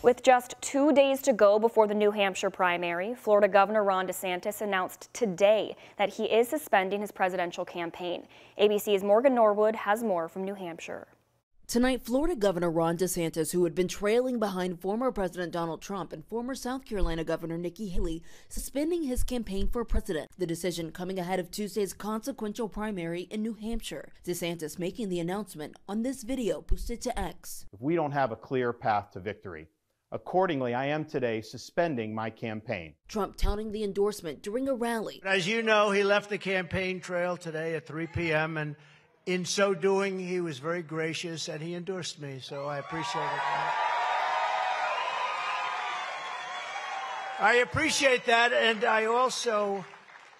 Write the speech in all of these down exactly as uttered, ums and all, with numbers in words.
With just two days to go before the New Hampshire primary, Florida Governor Ron DeSantis announced today that he is suspending his presidential campaign. A B C's Morgan Norwood has more from New Hampshire. Tonight, Florida Governor Ron DeSantis, who had been trailing behind former President Donald Trump and former South Carolina Governor Nikki Haley, suspending his campaign for president. The decision coming ahead of Tuesday's consequential primary in New Hampshire. DeSantis making the announcement on this video posted to X. If we don't have a clear path to victory, accordingly, I am today suspending my campaign. Trump touting the endorsement during a rally. As you know, he left the campaign trail today at three p m and in so doing, he was very gracious and he endorsed me, so I appreciate it. I appreciate that, and I also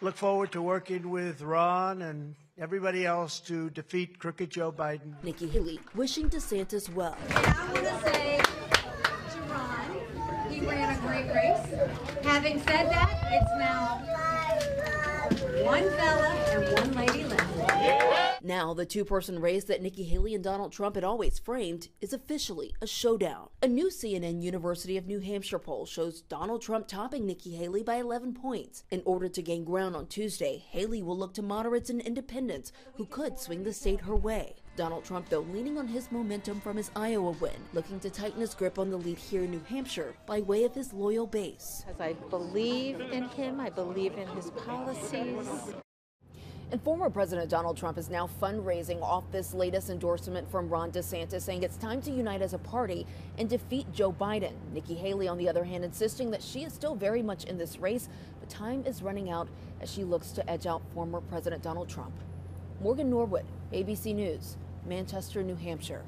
look forward to working with Ron and everybody else to defeat crooked Joe Biden. Nikki Haley wishing DeSantis well. And I want to say to Ron, he ran a great race. Having said that, it's now one fella and one lady left. Now, the two-person race that Nikki Haley and Donald Trump had always framed is officially a showdown. A new C N N University of New Hampshire poll shows Donald Trump topping Nikki Haley by eleven points. In order to gain ground on Tuesday, Haley will look to moderates and independents who could swing the state her way. Donald Trump, though, leaning on his momentum from his Iowa win, looking to tighten his grip on the lead here in New Hampshire by way of his loyal base. Because I believe in him, I believe in his policies. And former President Donald Trump is now fundraising off this latest endorsement from Ron DeSantis, saying it's time to unite as a party and defeat Joe Biden. Nikki Haley, on the other hand, insisting that she is still very much in this race, but time is running out as she looks to edge out former President Donald Trump. Morgan Norwood, A B C News, Manchester, New Hampshire.